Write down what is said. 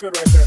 That's good right